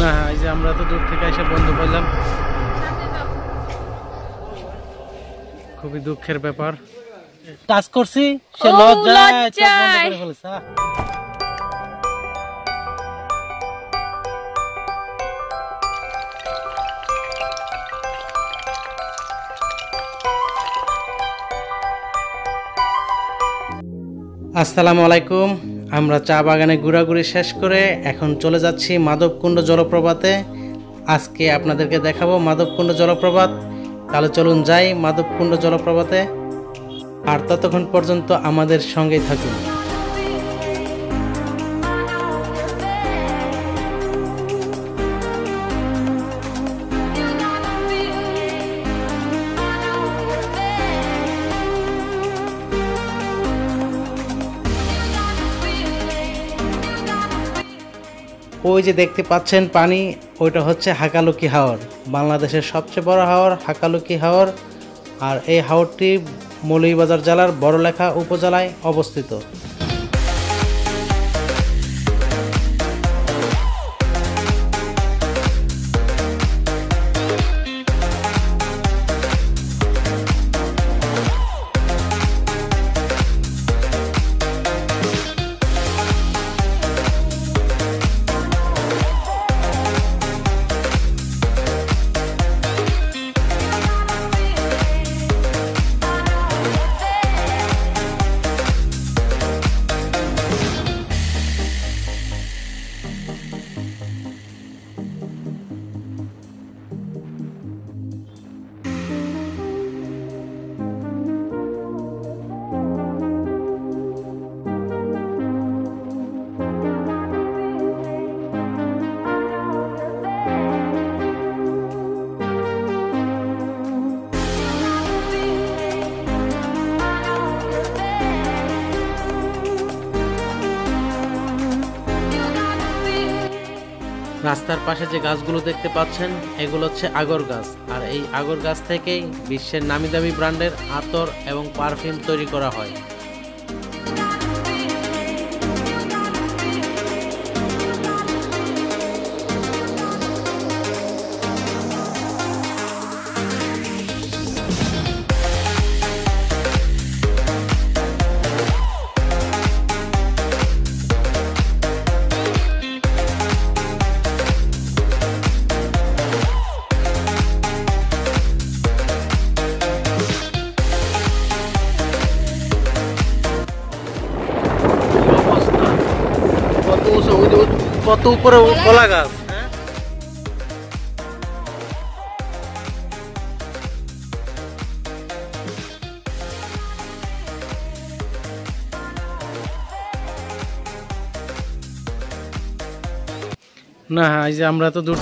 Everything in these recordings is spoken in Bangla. ना এই যে আমরা তো দূর থেকে এসে বন্ধ পেলাম খুবই দুঃখের ব্যাপার টাচ করছি সে লজ্জায় বন্ধ করে ফেলছে। আসসালামু আলাইকুম, আমরা চা বাগানে ঘোরাঘুরি শেষ করে এখন চলে যাচ্ছি মাধবকুণ্ড জলপ্রপাতে। আজকে আপনাদেরকে দেখাবো মাধবকুণ্ড জলপ্রপাত, তাহলে চলুন যাই মাধবকুণ্ড জলপ্রপাতে, আর ততক্ষণ পর্যন্ত আমাদের সঙ্গেই থাকুন। ওই যে দেখতে পাচ্ছেন পানি, ওইটা হচ্ছে হাকালুকি হাওর, বাংলাদেশের সবচেয়ে বড় হাওর হাকালুকি হাওর। আর এই হাওরটি মৌলভীবাজার জেলার বড়লেখা উপজেলায় অবস্থিত। রাস্তার পাশে যে গাছগুলো দেখতে পাচ্ছেন এগুলো হচ্ছে আগর গাছ, আর এই আগর গাছ থেকেই বিশ্বের নামি দামি ব্র্যান্ডের আতর এবং পারফিউম তৈরি করা হয়। কত উপরে কলা গাছ, না এই যে আমরা তো দূর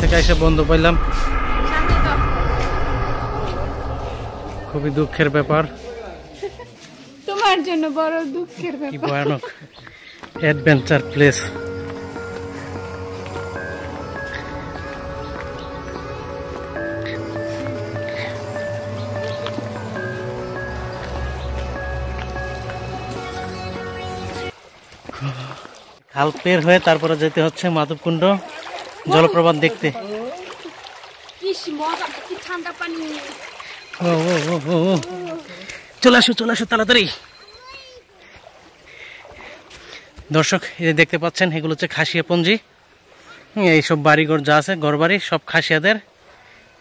থেকে এসে বন্ধ পাইলাম, খুবই দুঃখের ব্যাপার। তোমার জন্য বড় দুঃখের ব্যাপার, ভয়ানক অ্যাডভেঞ্চার প্লেস। খাল পের হয়ে তারপরে যেতে হচ্ছে মাধবকুণ্ড জলপ্রপাত দেখতে। চলে আসো চলে আসো তাড়াতাড়ি। দর্শক এই দেখতে পাচ্ছেন এগুলো হচ্ছে খাসিয়া পঞ্জি, এইসব বাড়িঘর যা আছে ঘরবাড়ি সব খাসিয়াদের,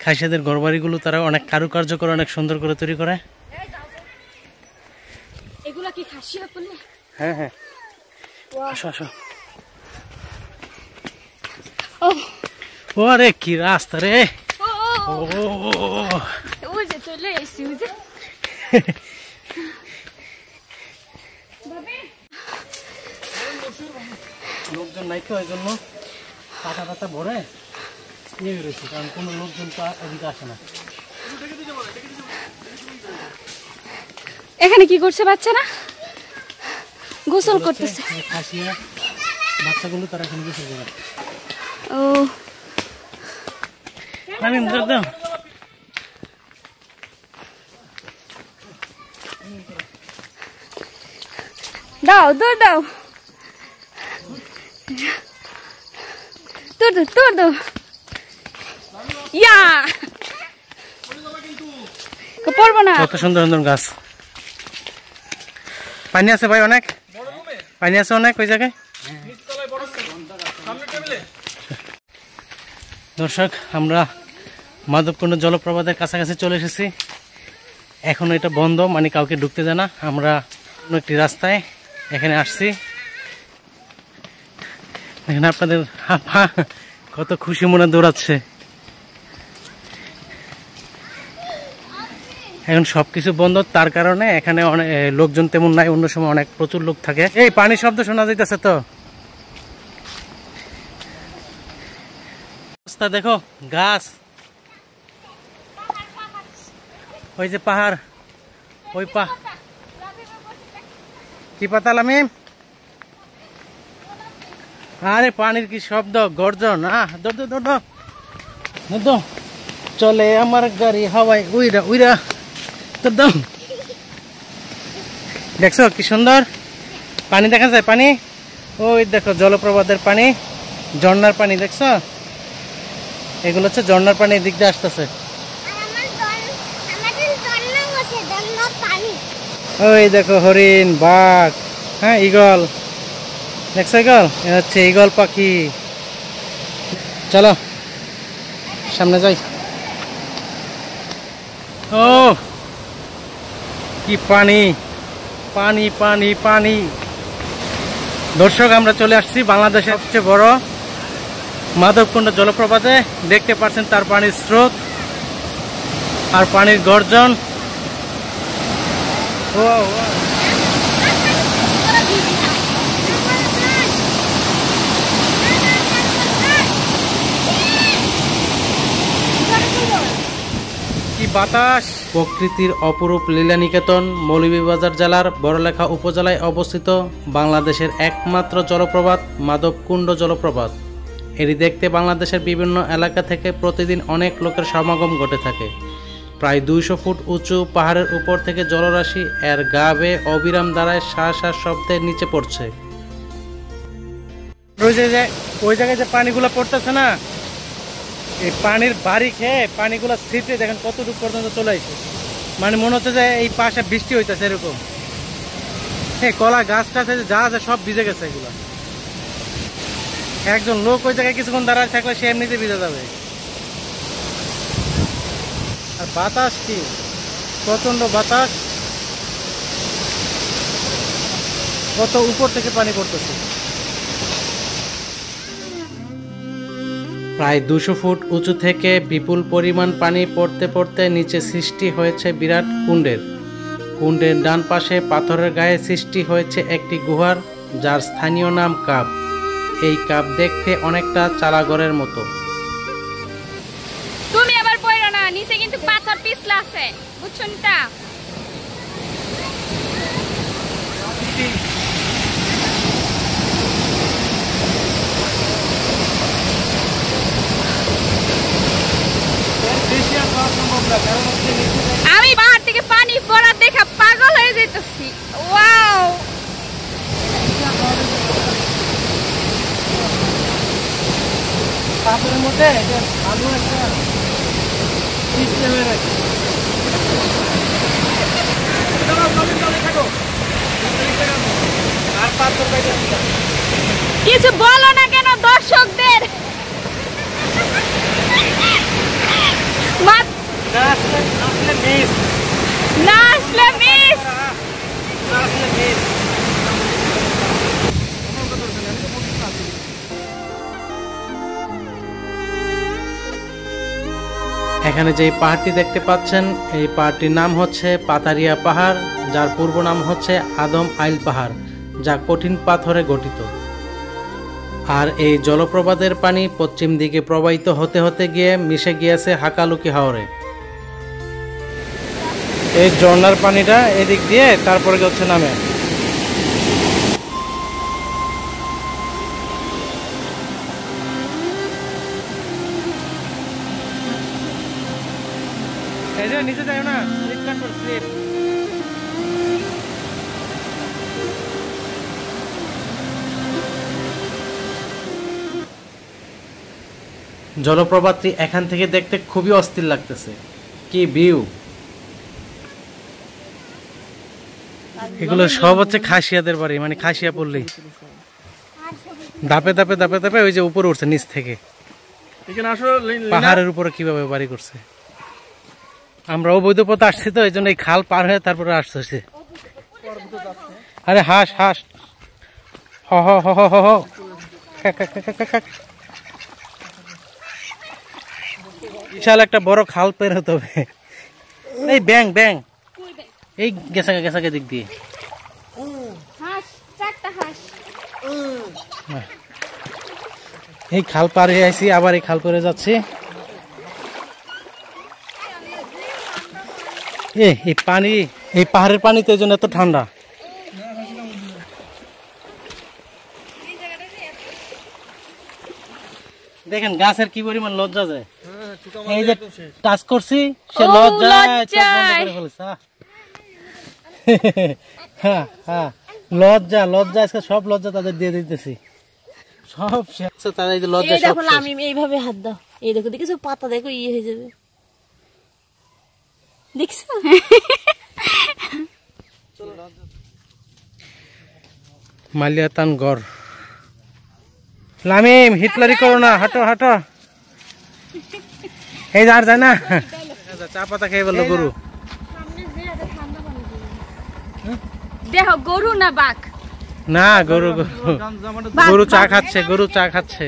খাসিয়াদের ঘরবাড়িগুলো তারা অনেক কারুকার্য করে, অনেক সুন্দর করে তৈরি করে। হ্যাঁ হ্যাঁ আসো আসো। ওরে কি রাস্তা রে, লোকজন নাই তো ওই জন্য পাতা পাতা ভরে ইয়ে রয়েছে, কারণ কোনো লোকজন তো এদিকে আসে না। এখানে কি করছে বাচ্চা না, গোসল করতেছে খাসিয়া বাচ্চাগুলো, তারা এখন গোসল করে। ও আমি দাদা দাও দাও দাও, তো तोड़ दो या कपड़ बना কত সুন্দর সুন্দর গাছ পানি আছে ভাই অনেক বড় রুমে পানি আছে অনেক ওই জায়গায় নিচ তলায় বড় সামনে টেবিলে দর্শক আমরা মাধবকুন্ড জলপ্রপাতের কাছাকাছি চলে এসেছি এখন এটা বন্ধ মানে কাউকে ঢুকতে দেয় না আমরা অন্য একটি রাস্তায় এখানে আসছি দেখেন আপনাদের কত খুশি মনে দৌড়াচ্ছে এখন সবকিছু বন্ধ তার কারণে এখানে অনেক লোকজন তেমন নাই অন্য সময় অনেক প্রচুর লোক থাকে এই পানি শব্দ শোনা যাইতেছে তো রাস্তা দেখো গাছ ওই যে পাহাড় ওই পাহাড় কি পাতা লামিম अरे पानी की शब्द गर्जन दो चले हमारे गाड़ी हवाई उड़ा उड़ा तो दम देखो कि सुंदर पानी देखा जाए पानी ओ देखो जलप्रपातेर पानी झर्णार पानी देखो एगुलो हच्छे झर्णार पानी दिक दिये आसतेछे ओई देखो हरिण बाघ हाँ ईगल देखो ईगल अच्छे ईगल पाखी चलो सामने जाई ओ की पानी पानी पानी पानी दर्शक आमरा चले आसछि बांग्लादेशेर सबचेये बड़ो माधवकुंड जलप्रपाते देखते पाच्छेन तार पानीर स्रोत आर पानीर गर्जन ओ বাতাস প্রকৃতির অপরূপ লীলা নিকেতন মৌলভীবাজার জেলার বড়লেখা উপজেলায় অবস্থিত বাংলাদেশের একমাত্র জলপ্রপাত মাধবকুণ্ড জলপ্রপাত এটি দেখতে বাংলাদেশের বিভিন্ন এলাকা থেকে প্রতিদিন অনেক লোকের সমাগম ঘটে থাকে প্রায় ২০০ ফুট উঁচু পাহাড়ের উপর থেকে জলরাশি এর গা বেয়ে অবিরাম ধারায় শা শা শব্দে নিচে পড়ছে ওই জায়গায় যে পানিগুলো পড়তেছে না ये पानी बारी खेल पानी गुला सीटे देखें कत दूर पर्यन्त चले आइछे माने मन होच्छे जे एई पाशे बिस्टी होइतेछे एरकम ए कला गाछ टाछ जा जा सब भिजे गेछे एगुला एकजन लोक ओई जायगाय किछुक्षण दाड़ाय़ थाकले से एमनितेई भिजे जाबे आर बातास कि प्रचंड बातास कत ऊपर थेके पानी पड़तेछे প্রায় 200 ফুট উঁচু থেকে বিপুল পরিমাণ পানি পড়তে পড়তে নিচে সৃষ্টি হয়েছে বিরাট কুণ্ডের কুণ্ডের ডান পাশে পাথরের গায়ে সৃষ্টি হয়েছে একটি গুহার যার স্থানীয় নাম কাপ এই কাপ দেখতে অনেকটা চালাগড়ের মতো তুমি আবার পড়ো না নিচে কিন্তু পাথর পিছলা আছে বুঝছুনটা पानी पड़ा देखा पागल हो जाता किछु बोलो ना केन दर्शक এখানে যে পাহাড়টি দেখতে পাচ্ছেন এই পাহাড়টির নাম হচ্ছে পাতারিয়া পাহাড় যার পূর্ব নাম হচ্ছে আদম আইল পাহাড় যা কঠিন পাথরে গঠিত আর এই জলপ্রপাতের পানি পশ্চিম দিকে প্রবাহিত হতে হতে গিয়ে মিশে গিয়েছে হাকালুকি হাওরে এই ঝর্ণার পানিটা এদিক দিয়ে তারপরে যাচ্ছে নামে ऐसे नीचे जाओ ना स्लिप कट पर स्लिप जलप्रपातটি এখান থেকে দেখতে খুবই অস্থির লাগতেছে। কি ভিউ! এগুলো সব হচ্ছে খাসিয়াদের বাড়ি, মানে খাসিয়া পল্লী। ধাপে ধাপে ধাপে ধাপে ওই যে উপরে উঠছে নিচ থেকে। এখানে আসলে পাহাড়ের উপরে কিভাবে বাড়ি করছে। আমরা অবৈধ পথে আসছি তো, এই জন্য এই খাল পার হয়ে তারপরে আসতেছে। আরে হাস হাস হ হ হ হ হ বিশাল একটা বড় খাল পের হতে হবে। এই ব্যাং ব্যাং এই গেসাকে গেসাকে দিক দিয়ে এই খাল পার হয়ে আসি, আবার এই খাল পেরে যাচ্ছি। এই পানি, এই পাহাড়ের পানি তো এই জন্য এত ঠান্ডা। দেখেন গাছের কি পরিমাণ লজ্জা যায়, এই যে টাচ করছি সে লজ্জা লজ্জা আজকে সব লজ্জা তাদের দিয়ে দিতেছি। সব তাদের এই লজ্জা, আমি এইভাবে হাত দাও, এই দেখো দেখি সব পাতা দেখো ইয়ে হয়ে যাবে। মালিয়াতান গড় লামিম হিটলারি করো না, হাঁটো হাঁটো। এই যার যায় না চা পাতা খেয়ে বললো গরু, গরু না বাঘ না গরু, গরু চা খাচ্ছে, গরু চা খাচ্ছে।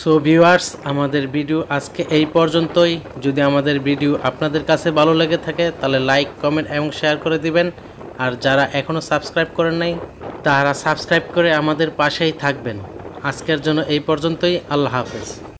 সো ভিউয়ার্স, আমাদের ভিডিও আজকে এই পর্যন্তই। যদি আমাদের ভিডিও আপনাদের কাছে ভালো লেগে থাকে তাহলে লাইক, কমেন্ট এবং শেয়ার করে দিবেন। আর যারা এখনও সাবস্ক্রাইব করেন নাই তারা সাবস্ক্রাইব করে আমাদের পাশেই থাকবেন। আজকের জন্য এই পর্যন্তই। আল্লাহ হাফেজ।